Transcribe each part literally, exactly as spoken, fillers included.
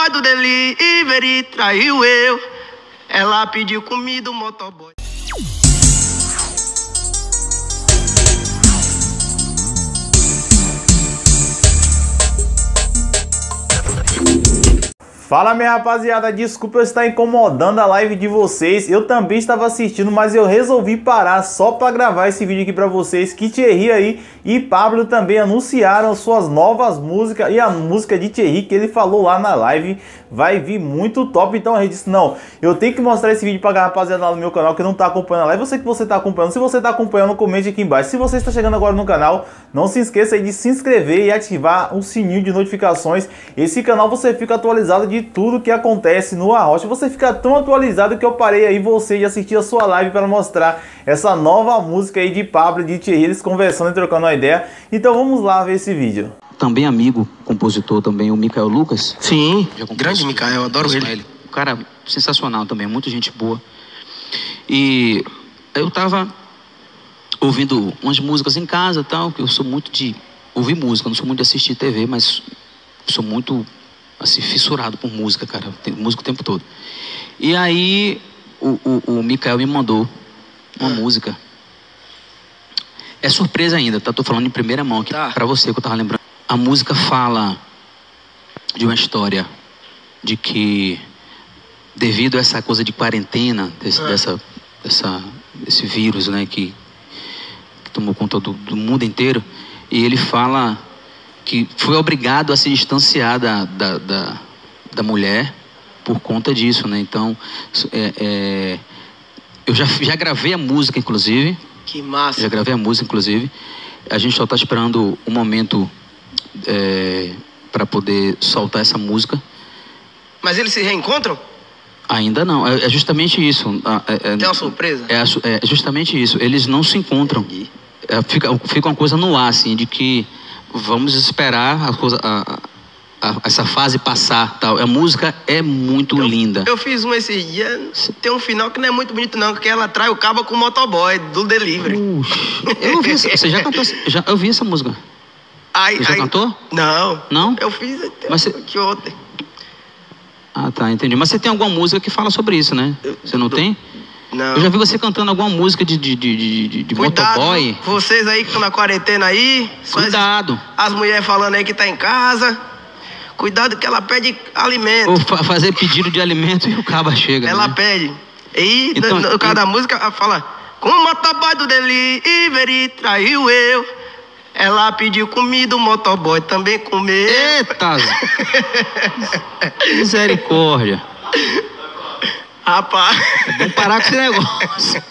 motoboy do delivery traiu eu. Ela pediu comida, o motoboy. Fala minha rapaziada, desculpa eu estar incomodando a live de vocês. Eu também estava assistindo, mas eu resolvi parar só para gravar esse vídeo aqui para vocês. Que Tierry aí e Pablo também anunciaram suas novas músicas. E a música de Tierry que ele falou lá na live vai vir muito top. Então a gente disse, não, eu tenho que mostrar esse vídeo para a rapaziada lá no meu canal que não está acompanhando a live. Você que você está acompanhando, se você está acompanhando, comente aqui embaixo. Se você está chegando agora no canal, não se esqueça aí de se inscrever e ativar o sininho de notificações. Esse canal você fica atualizado de tudo que acontece no Arrocha. Você fica tão atualizado que eu parei aí você de assistir a sua live para mostrar essa nova música aí de Pablo e de Tierry, eles conversando e trocando a ideia. Então vamos lá ver esse vídeo. Também amigo, compositor também, o Michael Lucas. Sim, grande Michael, eu adoro ele. ele. O cara sensacional também, muita gente boa. E eu tava ouvindo umas músicas em casa e tal, que eu sou muito de ouvir música, não sou muito de assistir T V, mas sou muito... assim, fissurado por música, cara, música o tempo todo. E aí o, o, o Michael me mandou uma ah. música. É surpresa ainda, tá? Tô falando em primeira mão aqui tá. pra você, que eu tava lembrando. A música fala de uma história de que, devido a essa coisa de quarentena, desse, ah. dessa, dessa, desse vírus, né, que, que tomou conta do, do mundo inteiro, e ele fala... que foi obrigado a se distanciar da, da, da, da mulher por conta disso, né? Então, é, é, eu já, já gravei a música, inclusive. Que massa! Já gravei a música, inclusive. A gente só está esperando um momento é, para poder soltar essa música. Mas eles se reencontram? Ainda não. É, é justamente isso. É, é, Tem uma surpresa? É, é justamente isso. Eles não se encontram. É, fica, fica uma coisa no ar, assim, de que... vamos esperar a coisa, a, a, a, essa fase passar, tal. A música é muito eu, linda. Eu fiz uma esse dia, tem um final que não é muito bonito não, que ela trai o cabo com o motoboy do delivery. Ux, eu ouvi essa, você já cantou? Já, eu vi essa música. Ai, você já ai, cantou? Não. Não? Eu fiz até Mas você... ontem. Ah, tá, entendi. Mas você tem alguma música que fala sobre isso, né? Você não tem? Não. Eu já vi você cantando alguma música de, de, de, de, de Cuidado, motoboy. Vocês aí que estão na quarentena aí. Cuidado. As, as mulheres falando aí que tá em casa. Cuidado que ela pede alimento. Ou fa fazer pedido de alimento e o caba chega. Ela né? pede. E então, no, no caso eu... da música, fala... com o motoboy do delivery traiu eu. Ela pediu comida, o motoboy também comeu. Eita! Misericórdia. Rapaz, vamos parar com esse negócio.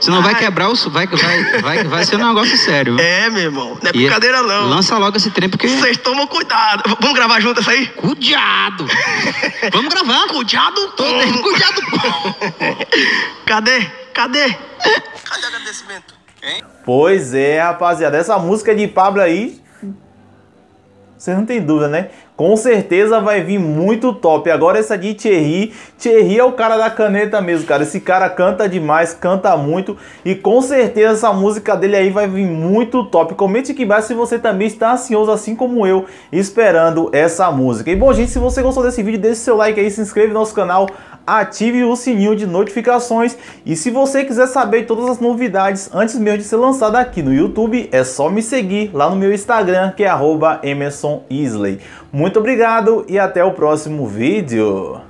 Senão vai quebrar o... Vai, vai, vai, vai ser um negócio sério. É, meu irmão. Não é brincadeira, não. Lança logo esse trem, porque... vocês tomam cuidado. Vamos gravar junto essa aí? Cuidado. Vamos gravar. Cuidado todo. Cuidado todo. Cadê? Cadê? Cadê o agradecimento? Hein? Pois é, rapaziada. Essa música de Pablo aí... vocês não tem dúvida, né? Com certeza vai vir muito top. Agora essa de Tierry. Tierry é o cara da caneta mesmo, cara. Esse cara canta demais, canta muito. E com certeza essa música dele aí vai vir muito top. Comente aqui embaixo se você também está ansioso, assim como eu, esperando essa música. E bom, gente, se você gostou desse vídeo, deixe seu like aí, se inscreve no nosso canal, ative o sininho de notificações. E se você quiser saber todas as novidades antes mesmo de ser lançada aqui no YouTube, é só me seguir lá no meu Instagram, que é arroba Emerson yslley. Muito obrigado e até o próximo vídeo.